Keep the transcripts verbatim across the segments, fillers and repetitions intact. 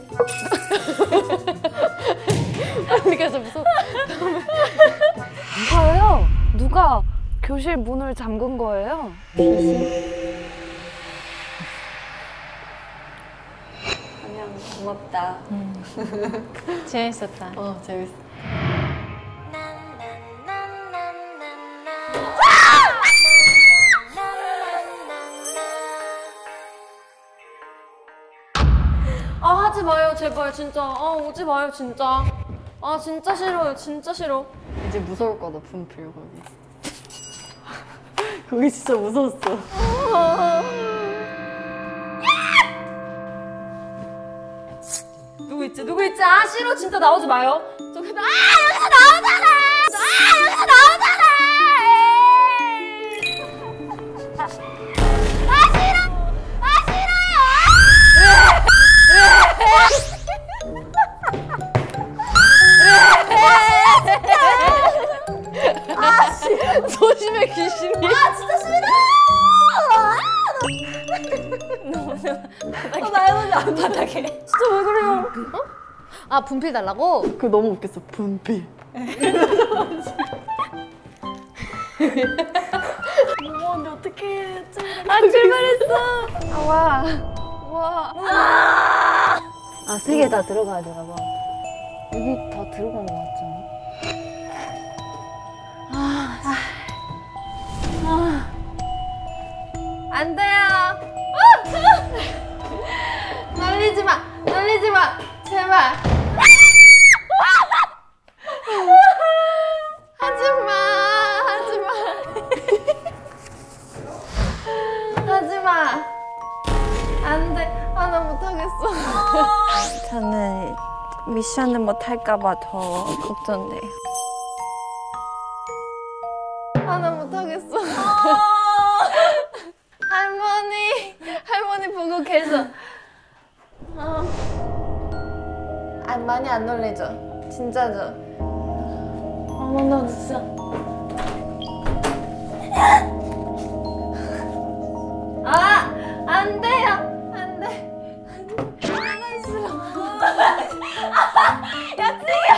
다음에 빨리 가서 무서워. 다음에 봐요. 누가 교실 문을 잠근 거예요? 안녕, 고맙다. 음. 재밌었다. 어, 재밌어. 아, 하지 마요, 제발, 진짜. 아, 오지 마요, 진짜. 아, 진짜 싫어요, 진짜 싫어. 이제 무서울 거다, 분필, 거기. 거기 진짜 무서웠어. 누구 있지, 누구 있지? 아, 싫어, 진짜 나오지 마요. 저기, 아, 여기서 나오잖아! 아, 여기서 나오잖아! 조심해, 귀신이. 아, 진짜 싫어! 아, 나 해보지 않아. 바닥에. 진짜 왜 그래요? 어? 아, 분필 달라고? 그거 너무 웃겼어. 분필. 뭐, 근데 어떡해. 아, 출발했어. 아, 와. 와. 아, 아, 세 개 다 들어가야 되나 봐. 여기 다 들어간 거 같지 않아? 안 돼요. 놀리지 마, 놀리지 마, 제발. 하지 마, 하지 마, 하지 마. 안 돼. 아, 나 못하겠어. 저는 미션을 못할까봐 더 걱정돼요. 아, 나 못하겠어. 할머니, 할머니 보고 계셔. 어. 아, 많이 안 놀리죠? 진짜죠? 어머, 나 진짜. 아, 안 돼요. 안 돼. 안 돼. 나만 싫어. 야, 승희야.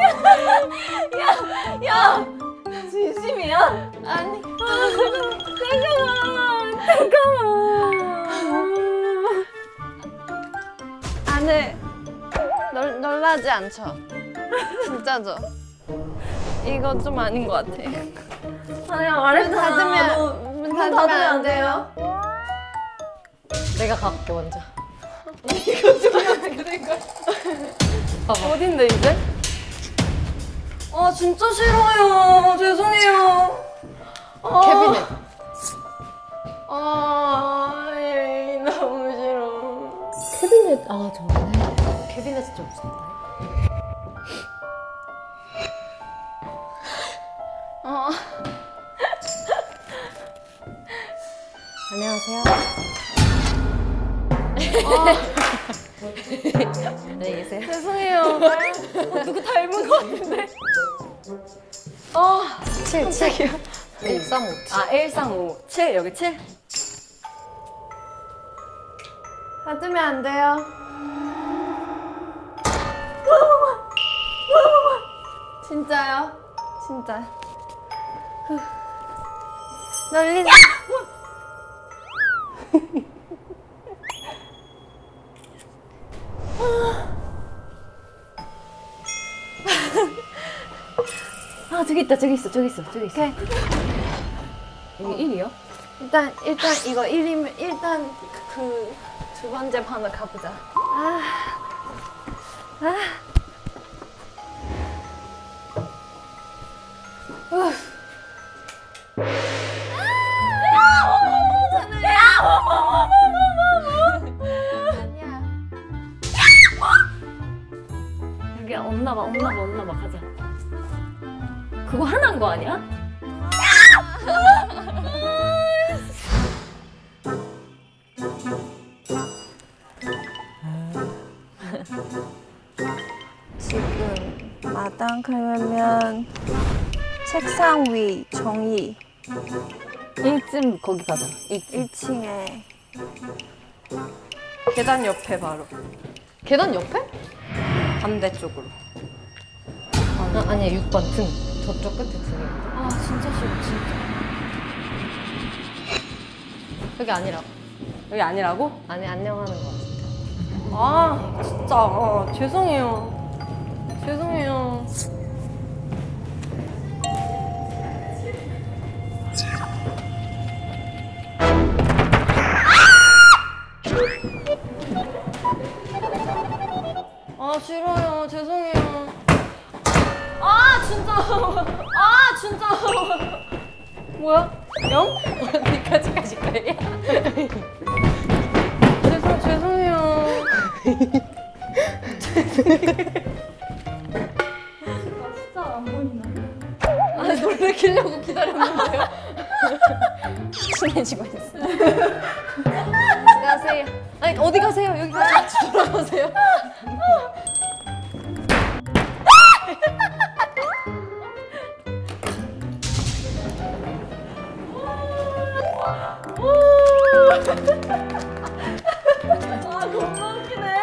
야, 야, 야, 야. 진심이야? 아니, 아, 잠깐만, 잠깐만. 아니, 놀, 놀라지 않죠? 진짜죠? 이거 좀 아닌 것 같아. 아니, 말해도 닫으면, 문 닫으면 안 돼요? 내가 가볼게, 먼저. 이거 좀 어떻게 된 거야? 어딘데, 이제? 아, 진짜 싫어요. 죄송해요. 캐비넷. 아, 아, 예, 너무 싫어. 캐비넷, 아, 저네. 캐비넷 진짜 무섭네. 아. 안녕하세요. 아. 네, 계세요. 죄송해요. 어, 누구 닮은 것 같은데? 아, 칠, 칠. 일삼오. 아, 일삼오. 칠, 여기 칠. 받으면 안 돼요. 고마워. 고마워. 진짜요? 진짜. 놀리지. 아, 저기 있다, 저기 있어, 저기 있어, 저기 있어. 오케이. 여기 일이요? 일단, 일단 이거 일이면 일단 그 두 번째 방을 가보자. 아, 아, 우. 여기 없나봐, 없나봐, 없나봐, 가자. 그거 하나인 거 아니야? 지금 마당 가려면 책상 위 정리 일쯤 거기 가자. 일 층. 일 층에 계단 옆에 바로. 계단 옆에? 반대쪽으로. 아니, 아, 아니야 육 번 등. 저쪽 끝에 등. 아 진짜 싫어 진짜. 여기 아니라. 여기 아니라고? 아니 안녕하는 거 같아. 아 진짜 아, 죄송해요. 죄송해요. 아 싫어요. 죄송해요. 아 진짜. 아 진짜. 뭐야? 영? 어디까지 가실 거예요? 죄송 죄송해요. 아 진짜 안 보이나요? 아니 놀래키려고 기다렸는데요. 친해지고 있어. 가세요. 아니 어디 가세요? 여기 같이 돌아가세요. 아 너무 웃기네.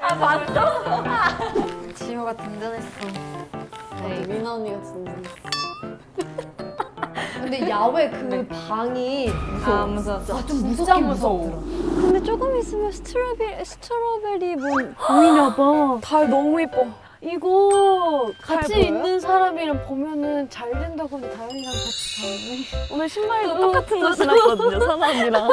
아 봤어? 지효가 든든했어. 네, 미나 언니가 든든했어. 근데 야외 그 네. 방이 무서워. 아, 무서웠어. 아, 좀 무섭긴 무서워. 근데 조금 있으면 스트로베리, 스트로베리 문 보이나 봐. 달 너무 예뻐. 이거 같이 있는 사람이랑 보면은 잘 된다고 하면 다현이랑 같이 다현이. 오늘 신발도 똑같은 거 신었거든요, 사나 언니랑.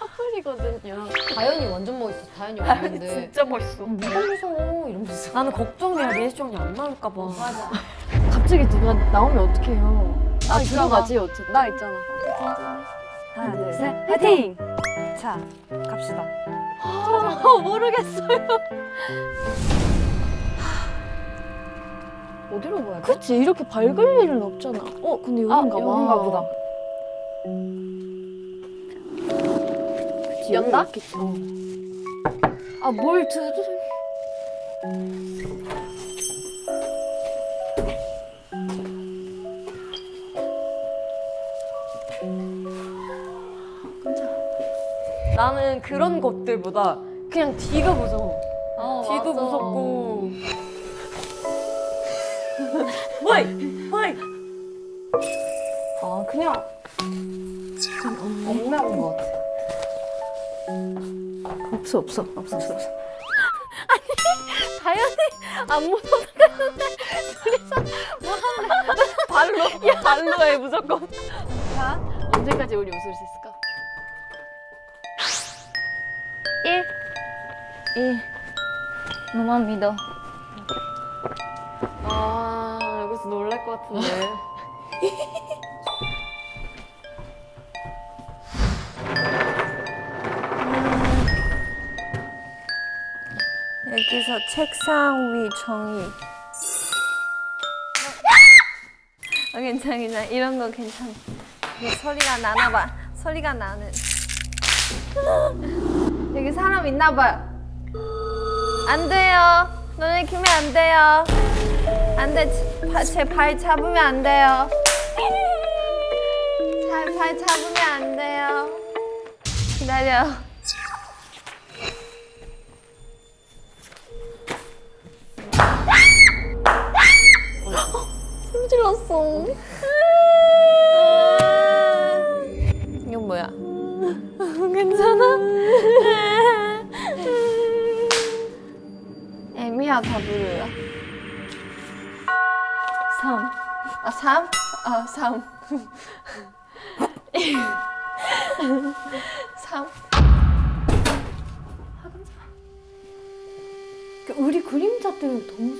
커플이거든요. 다현이 완전 멋있어. 다현이 왔는데. 다현이 진짜 멋있어. 뭐가 무서워 이러면서. 나는 걱정돼요. 예시정이 안 나올까 봐. 맞아. 갑자기 누가 나오면 어떡해요. 아, 아 들어가지 어쨌든 나 있잖아. 하나 둘 셋 화이팅! 자 갑시다. 아, 모르겠어요. 어디로 가야 돼? 그치 이렇게 밝을 음. 일은 없잖아. 어 근데 여긴가 아, 봐. 여긴가 보다. 그치, 연다? 어. 아 뭘 두... 나는 그런 것들보다 그냥 뒤가 무서워. 아, 뒤도 맞아. 무섭고. 와이! 와이! 아, 그냥 좀 엉망인 것 같아. 없어, 없어, 없어, 없어. 없어. 아니, 다현이 안 무서워하는데 둘이서 뭐 하는데? 발로, 야. 발로 해, 무조건. 자, 언제까지 우리 웃을 수 있을까? 일 너만 믿어. 아 여기서 놀랄 것 같은데. 음, 여기서 책상 위 정의. 아 괜찮아 괜찮아 이런 거 괜찮아. 소리가 나나 봐. 소리가 나는. 여기 사람 있나 봐요. 안 돼요. 너네 키면 안 돼요. 안 돼. 제 발 잡으면 안 돼요. 잘 발 잡으면 안 돼요. 기다려. 숨 질렀어. 이건 뭐야? 괜찮아? 애미야 다 불러요. 삼. 아, 삼? 아, 삼. 삼. 아, 깜짝아. 우리 그림자 때문에 더 무서워.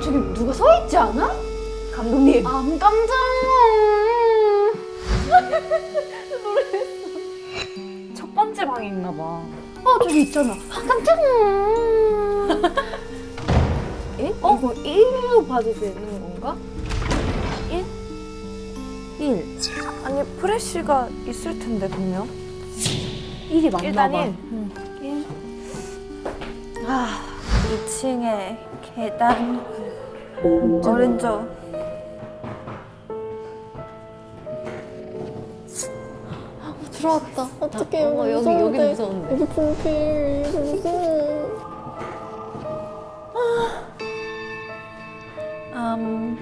저기 누가 서 있지 않아? 감독님. 아, 깜짝아. 첫 번째 방에 있나 봐. 어 저기 있잖아. 아, 깜짝. 일? 어? 이거 일로 봐도 되는 건가? 일? 일. 아니 프레쉬가 있을 텐데 분명. 일이 맞나 봐. 일. 응. 일. 아 이 층에 계단. 오른쪽. 들어왔다. 어떡해, 여기 어, 여기, 여기 무서운데. 여기 분필, 여기 무서워. 아, 음,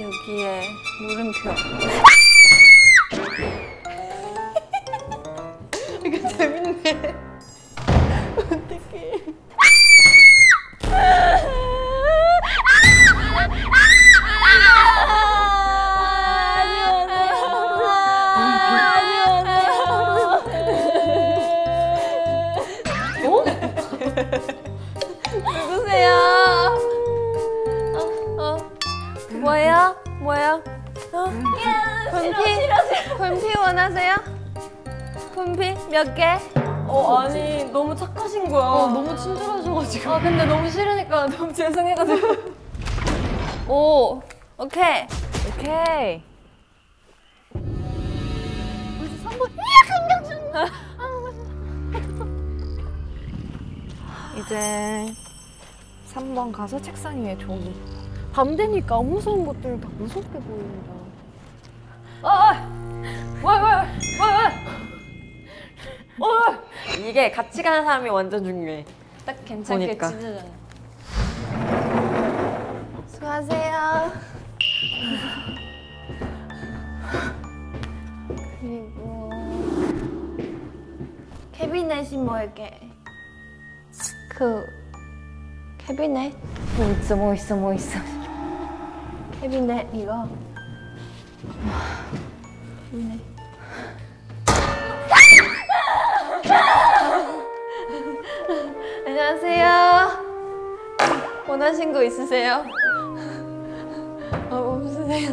여기에 물음표. 이거 재밌네. 어떡해. 누구세요? 어, 어. 뭐예요? 뭐예요? 어? 분필? 분필 원하세요? 분필 몇 개? 어, 아니 너무 착하신 거야. 어, 너무 친절하셔가지고. 아, 근데 너무 싫으니까 너무 죄송해가지고. 오, 오케이. 오케이. 벌써 삼 번. 이야, 감정 중. 이제. 삼 번 가서 책상 위에 종이. 밤 되니까 안 무서운 것들 다 무섭게 보인다. 아, 와, 와, 와, 와. 이게 같이 가는 사람이 완전 중요해. 딱 괜찮게 보니까. 찢어져. 수고하세요. 그리고 캐비넷이 뭐 이렇게 그. 캐비넷? 뭐 있어, 뭐 있어, 뭐 있어. 캐비넷, 이거. 캐비넷. 안녕하세요. 원하신 거 있으세요? 어, 없으세요.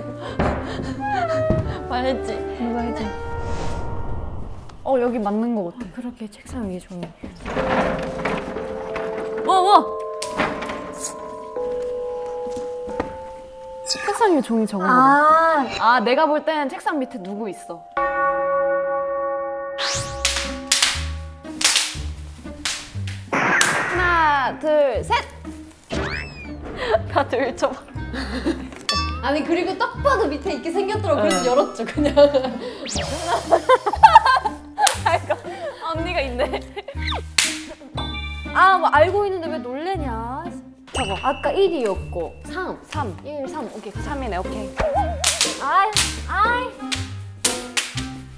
말했지? 이거 해줘. 어, 여기 맞는 거 같아. 어, 그렇게 책상 위에 종이. 와, 와! 책상 위에 종이 적은 거. 아, 아, 내가 볼 땐 책상 밑에 누구 있어. 하나, 둘, 셋! 다들 쳐봐. 아니, 그리고 딱 봐도 밑에 있게 생겼더라고. 그래서 열었죠, 그냥. 아이고, 언니가 있네. 아, 뭐 알고 있는데 왜 놀래냐. 저거 아까 일이었고 삼, 삼, 일, 삼. 오케이, 삼이네. 오케이. 아이, 아이.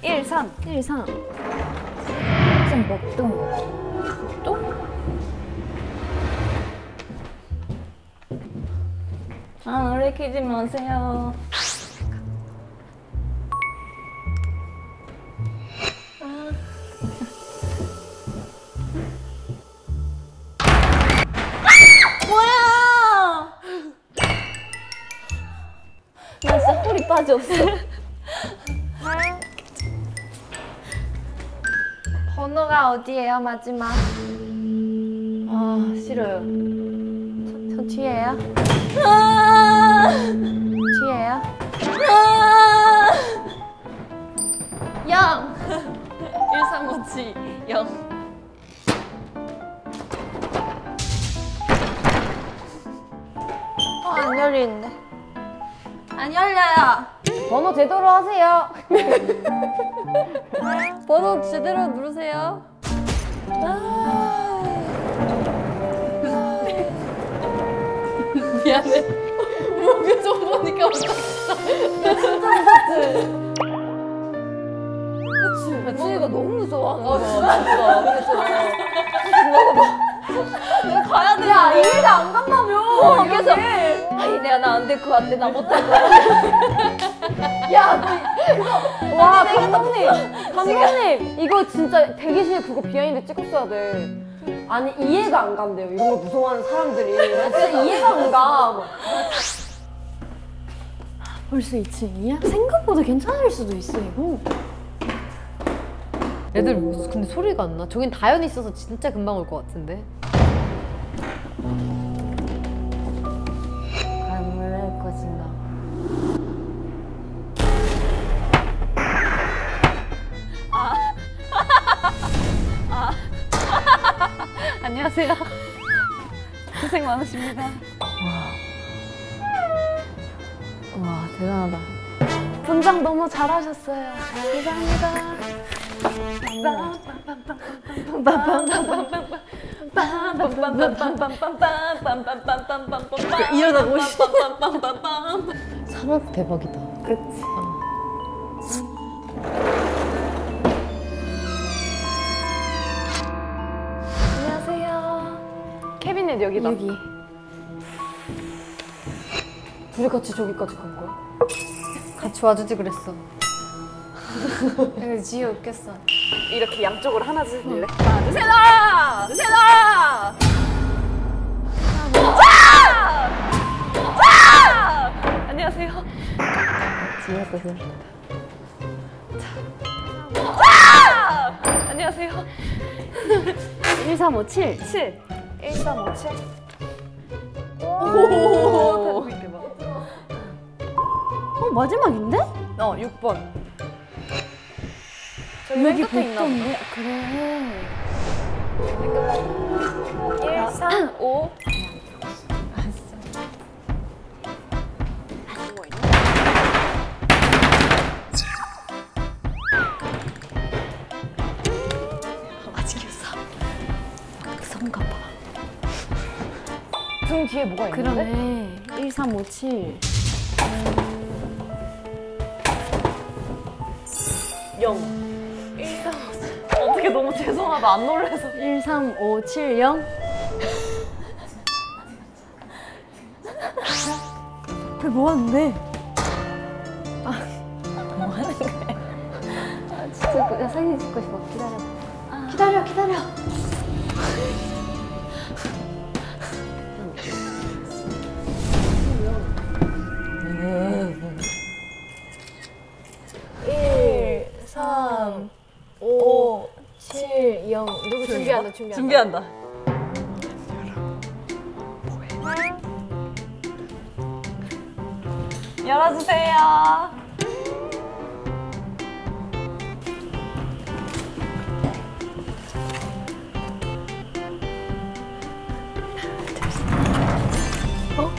일, 삼, 일, 삼. 좀 먹던 또? 아, 놀래키지 마세요. 나 진짜 홀이 빠졌어. 번호가 어디예요, 마지막? 아, 싫어요. 저, 저 뒤에요? 뒤에요? 영! 일삼오칠, 영. 어, 안 열리는데. 안 열려요. 번호 제대로 하세요. 번호 제대로 누르세요. 아... 미안해. 목표정 보니까 웃었어. 그치? 배치이가 너무 무서워하는 거야. 아, 진짜. 봐봐. 가야 돼. 야, 이해가 안 간다며. 계속. 아니, 내가 나 안 될 것 같아. 나 못할 것 같아. 야, 그거. 와, 감독님. 감독님. 이거 진짜 대기실 그거 비하인드 찍었어야 돼. 아니, 이해가 안 간대요. 이런 걸 무서워하는 사람들이. 진짜 이해가 안 가. 벌써 이 층이야? 생각보다 괜찮을 수도 있어, 이거. 애들 근데 소리가 안 나. 저긴 다연이 있어서 진짜 금방 올 것 같은데. 안녕하세요. 고생 많으십니다. 와, 와, 대단하다. 분장 너무 잘하셨어요. 감사합니다. 이러다 멋있어. 사막 대박이다. 그치. 안녕하세요. 캐비넷 여기다. 여기. 둘이 같이 저기까지 간 거야? 같이 와주지 그랬어. 지혜 웃겼어. 이렇게 양쪽으로 하나 둘래? 하나 둘 셋! 하나 둘 셋! 하나! 자! 안녕하세요. 지혜 고생하셨다. 자! 안녕하세요. 일삼오칠. 칠. 일삼오칠. 오! 어, 마지막인데? 어, 육 번. 저기 맨 끝에 있나 보네. 그래. 일, 삼, 오. 알았어. 뭐가 있나? 아직 유사. 그선가 봐. 등 뒤에 뭐가 있는데? 그러네. 일, 삼, 오, 칠. 영. 일삼 어떻게 너무 죄송하다. 안 놀라서. 일삼오칠영. 왜 뭐 하는데? 아, 뭐 하는 거야? 아, 진짜 나 사진 찍고 싶어. 기다려. 아. 기다려, 기다려. 영. 누구 준비한다, 준비한다. 준비한다. 열어주세요. 어?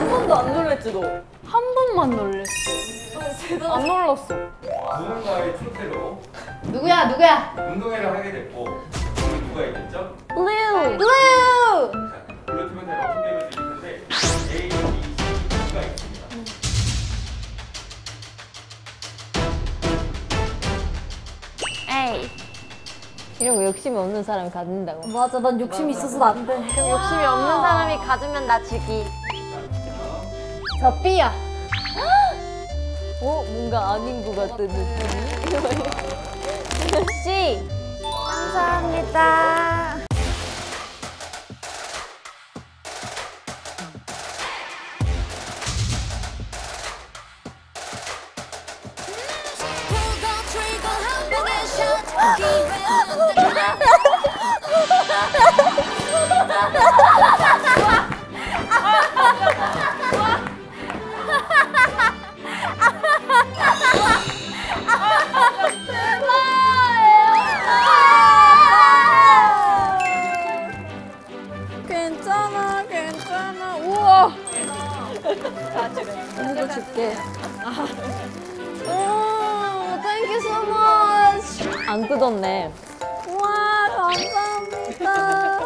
어? 안 놀랬지 너? 한 번만 놀랬어. 아, 안 놀랐어. 누군가의 초대로 누구야 누구야? 운동회를 하게 됐고 오늘 누가 있겠죠? 블루! 블루! 블루 팀은 제가 소개해드릴 텐데 A, B, C, D가 있습니다. 음. A 이런 거 욕심이 없는 사람이 가진다고. 맞아, 난 욕심이 있어서 안 돼. 그럼 욕심이 없는 사람이 가지면 나 지기. 저 B야! 어? 뭔가 아닌 것 같은 느낌이? C! 감사합니다. 괜찮아, 괜찮아. 우와. 오늘도 줄게. 오, 땡큐 so much. 안 굳었네. 우와, 감사합니다.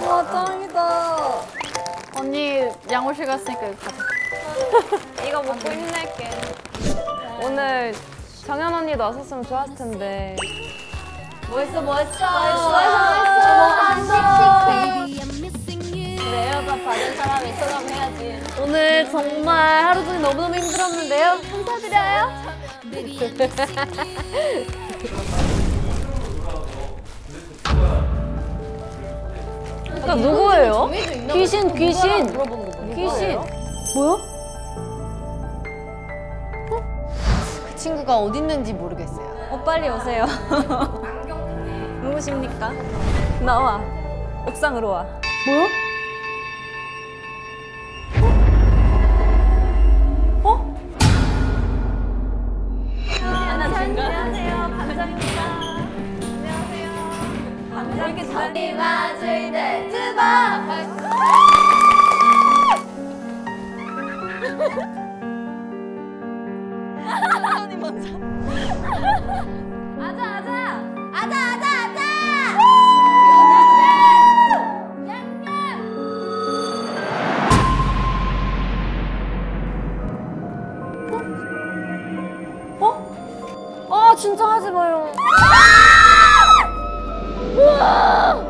우와, 짱이다. 언니 양호실 갔으니까 여기 가자. 이거 먹고 힘낼게. 오늘 정연 언니도 왔었으면 좋았을 텐데. 멋있어, 멋있어. 멋있어, 멋있어. 내 에어팟 받은 사람이 소감해야지. 오늘 정말 하루 종일 너무너무 힘들었는데요. 감사드려요. 그러니까 누구예요? 귀신, 귀신. 귀신. 뭐야? 그 친구가 어디 있는지 모르겠어요. 어, 빨리 오세요. 누구십니까? 나와. 옥상으로 와. 뭐야? 어? 어? 안녕하세요. 감사합니다. 안녕하세요. 이렇게 담이 맞을 때 두 번! 아니 먼저 아자 아자 아자 아자 아자 양념 어? 아 진짜 하지 마요. 우와!